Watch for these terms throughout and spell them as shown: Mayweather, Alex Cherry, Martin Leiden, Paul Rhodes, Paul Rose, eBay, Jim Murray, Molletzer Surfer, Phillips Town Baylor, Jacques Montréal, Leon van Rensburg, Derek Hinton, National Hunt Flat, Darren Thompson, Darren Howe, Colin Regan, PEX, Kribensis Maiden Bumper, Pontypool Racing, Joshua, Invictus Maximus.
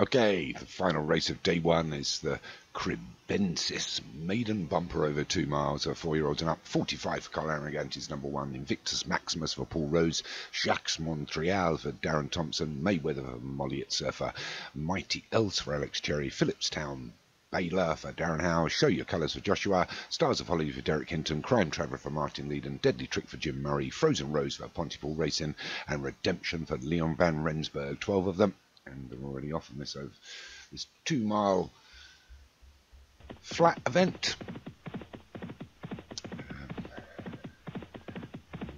Okay, the final race of day one is the Kribensis Maiden Bumper over 2 miles for 4-year-olds and up. 45 for Colin Regan is number one. Invictus Maximus for Paul Rose. Jacques Montréal for Darren Thompson. Mayweather for Molletzer Surfer. Mighty Else for Alex Cherry. Phillips Town Baylor for Darren Howe, Show Your Colours for Joshua, Stars of Hollywood for Derek Hinton, Crime Traveller for Martin Leiden, Deadly Trick for Jim Murray, Frozen Rose for Pontypool Racing, and Redemption for Leon van Rensburg. 12 of them, and they're already off on this over this 2 mile flat event.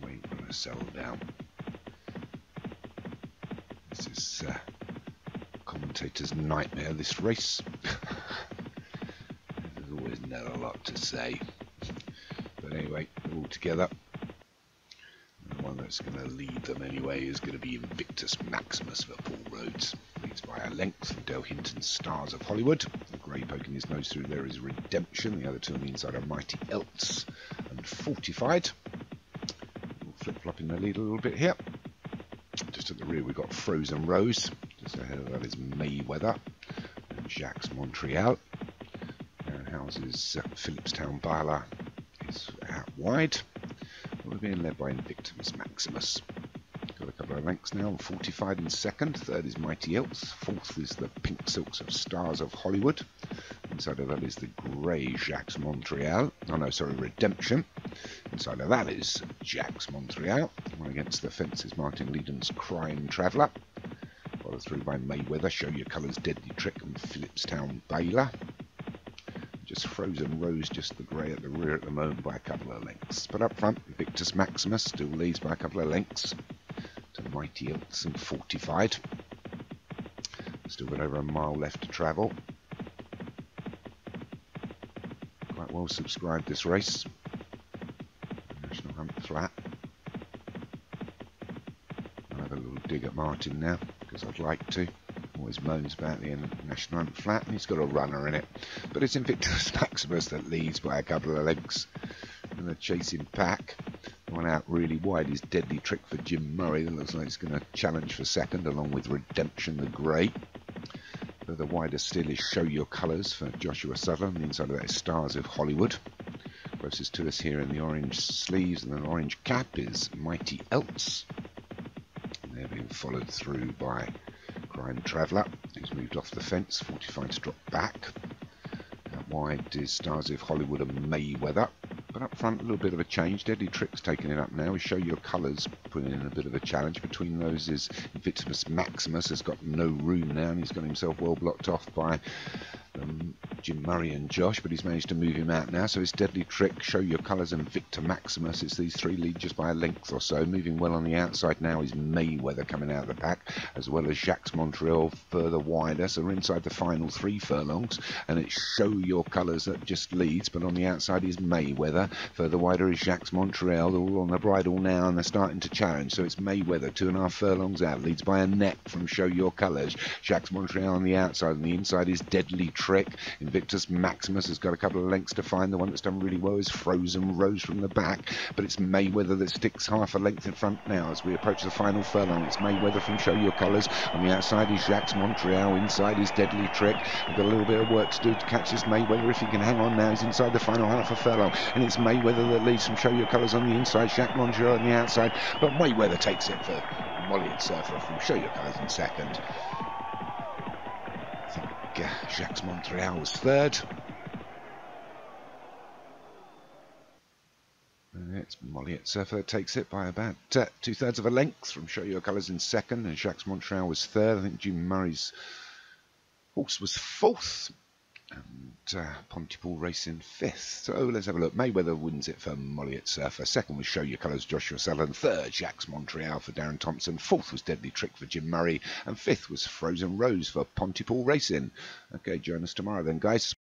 Wait for a settle down. This is commentator's nightmare, this race. Not a lot to say, but anyway, all together, the one that's going to lead them anyway is going to be Invictus Maximus for Paul Rhodes. Leads by a length from Del Hinton's Stars of Hollywood. The grey poking his nose through there is Redemption. The other two on the inside are Mighty Else and Fortified. We'll flip-flop in the lead a little bit here. Just at the rear we've got Frozen Rose. Just ahead of that is Mayweather and Jacques Montréal. Houses Phillips Town Baylor is out wide. We're being led by Invictus Maximus. Got a couple of lengths now. 45 in second. Third is Mighty Else. Fourth is the Pink Silks of Stars of Hollywood. Inside of that is the grey Jacques Montréal. Oh no, sorry, Redemption. Inside of that is Jacques Montréal. One against the fence is Martin Leiden's Crime Traveller. Followed through by Mayweather, Show Your Colours, Deadly Trick, and Phillips Town Baylor. Just Frozen Rose, just the grey at the rear at the moment by a couple of lengths. But up front, Invictus Maximus still leads by a couple of lengths to Mighty Else and Fortified. Still got over a mile left to travel. Quite well subscribed this race. National Hunt Flat. I'll have a little dig at Martin now, because I'd like to. Always moans about the National Hunt Flat, and he's got a runner in it. But it's Invictus Maximus that leads by a couple of lengths. And the chasing pack, the one out really wide is Deadly Trick for Jim Murray. That looks like it's going to challenge for second, along with Redemption the grey. The wider still is Show Your Colours for Joshua Sutherland. The inside of that is Stars of Hollywood. Closest to us here in the orange sleeves and an orange cap is Mighty Else. And they're being followed through by Crime Traveller, who's moved off the fence. 45 to drop back. Out wide is Stars of Hollywood and Mayweather. But up front, a little bit of a change. Deadly Trick's taking it up now. We Show Your Colours, putting in a bit of a challenge. Between those is Invictus Maximus, has got no room now, and he's got himself well blocked off by Jim Murray and Josh, but he's managed to move him out now. So it's Deadly Trick, Show Your Colours, and Victor Maximus. It's these three lead just by a length or so. Moving well on the outside now is Mayweather coming out of the pack, as well as Jacques Montréal further wider. So we're inside the final 3 furlongs, and it's Show Your Colours that just leads, but on the outside is Mayweather. Further wider is Jacques Montréal. They're all on the bridle now, and they're starting to challenge. So it's Mayweather 2.5 furlongs out, leads by a neck from Show Your Colours. Jacques Montréal on the outside, and the inside is Deadly Trick. Invictus Maximus has got a couple of lengths to find. The one that's done really well is Frozen Rose from the back, but it's Mayweather that sticks half a length in front now as we approach the final furlong. It's Mayweather from Show Your Colours. On the outside is Jacques Montréal. Inside is Deadly Trick. We've got a little bit of work to do to catch this Mayweather. If he can hang on now, he's inside the final half a furlong, and it's Mayweather that leads from Show Your Colours on the inside, Jacques Montréal on the outside, but Mayweather takes it for Molletzer Surfer from Show Your Colours in second. Jacques Montréal was third. And it's Molletzer Surfer takes it by about 2/3 of a length from Show Your Colours in second, and Jacques Montréal was third. I think Jim Murray's horse was fourth, and Pontypool Racing fifth. So let's have a look. Mayweather wins it for Molletzer Surfer. Second was Show Your Colours, Joshua Sutherland. Third, Jacques Montréal for Darren Thompson. Fourth was Deadly Trick for Jim Murray. And fifth was Frozen Rose for Pontypool Racing. Okay, join us tomorrow then, guys.